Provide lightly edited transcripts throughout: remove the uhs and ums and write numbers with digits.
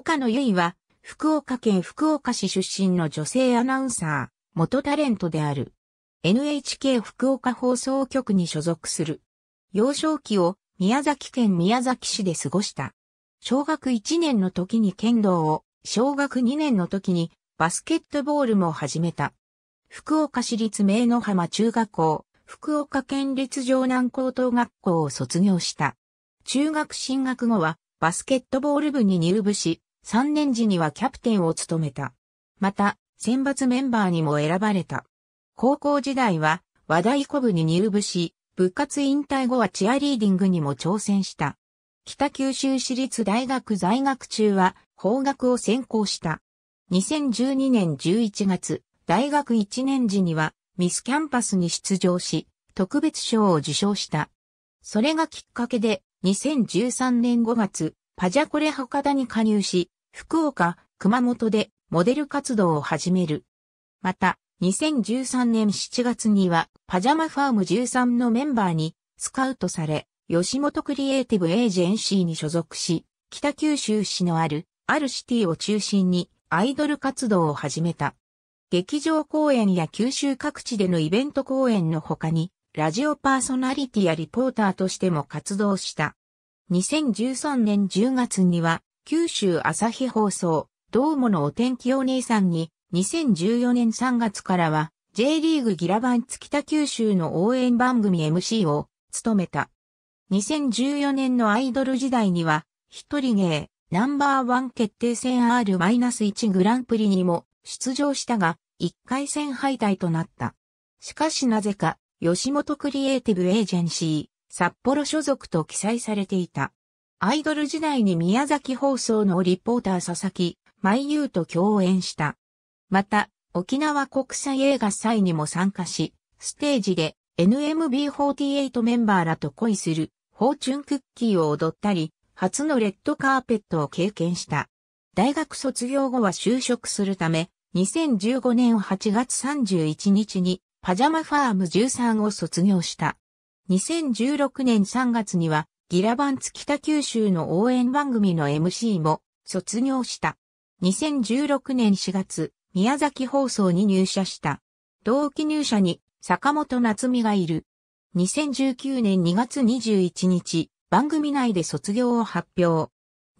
岡野由衣は、福岡県福岡市出身の女性アナウンサー、元タレントである。NHK 福岡放送局に所属する。幼少期を宮崎県宮崎市で過ごした。小学1年の時に剣道を、小学2年の時にバスケットボールも始めた。福岡市立明の浜中学校、福岡県立城南高等学校を卒業した。中学進学後はバスケットボール部に入部し、3年時にはキャプテンを務めた。また、選抜メンバーにも選ばれた。高校時代は和太鼓部に入部し、部活引退後はチアリーディングにも挑戦した。北九州市立大学在学中は法学を専攻した。2012年11月、大学1年時にはミスキャンパスに出場し、特別賞を受賞した。それがきっかけで2013年5月、パジャコレ博多に加入し、福岡、熊本でモデル活動を始める。また、2013年7月にはパジャマファーム13のメンバーにスカウトされ、吉本クリエイティブエージェンシーに所属し、北九州市のあるシティを中心にアイドル活動を始めた。劇場公演や九州各地でのイベント公演の他に、ラジオパーソナリティやリポーターとしても活動した。2013年10月には、九州朝日放送、どうものお天気お姉さんに、2014年3月からは、J リーグギラバンツ北九州の応援番組 MC を務めた。2014年のアイドル時代には、一人芸、ナンバーワン決定戦 R-1 グランプリにも出場したが、1回戦敗退となった。しかしなぜか、吉本クリエイティブエージェンシー、札幌所属と記載されていた。アイドル時代に宮崎放送のリポーター佐々木舞優と共演した。また、沖縄国際映画祭にも参加し、ステージで NMB48 メンバーらと恋する。フォーチュンクッキーを踊ったり、初のレッドカーペットを経験した。大学卒業後は就職するため、2015年8月31日にパジャマファーム13を卒業した。2016年3月にはギラバンツ北九州の応援番組の MC も卒業した。2016年4月、宮崎放送に入社した。同期入社に坂本夏美がいる。2019年2月21日、番組内で卒業を発表。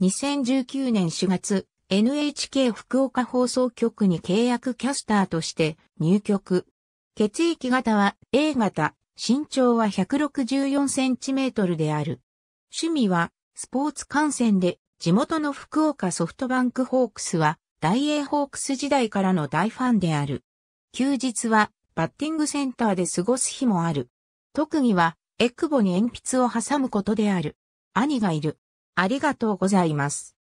2019年4月、NHK 福岡放送局に契約キャスターとして入局。血液型は A 型、身長は164センチメートルである。趣味はスポーツ観戦で、地元の福岡ソフトバンクホークスは、大英ホークス時代からの大ファンである。休日はバッティングセンターで過ごす日もある。特技は、えくぼに鉛筆を挟むことである。兄がいる。ありがとうございます。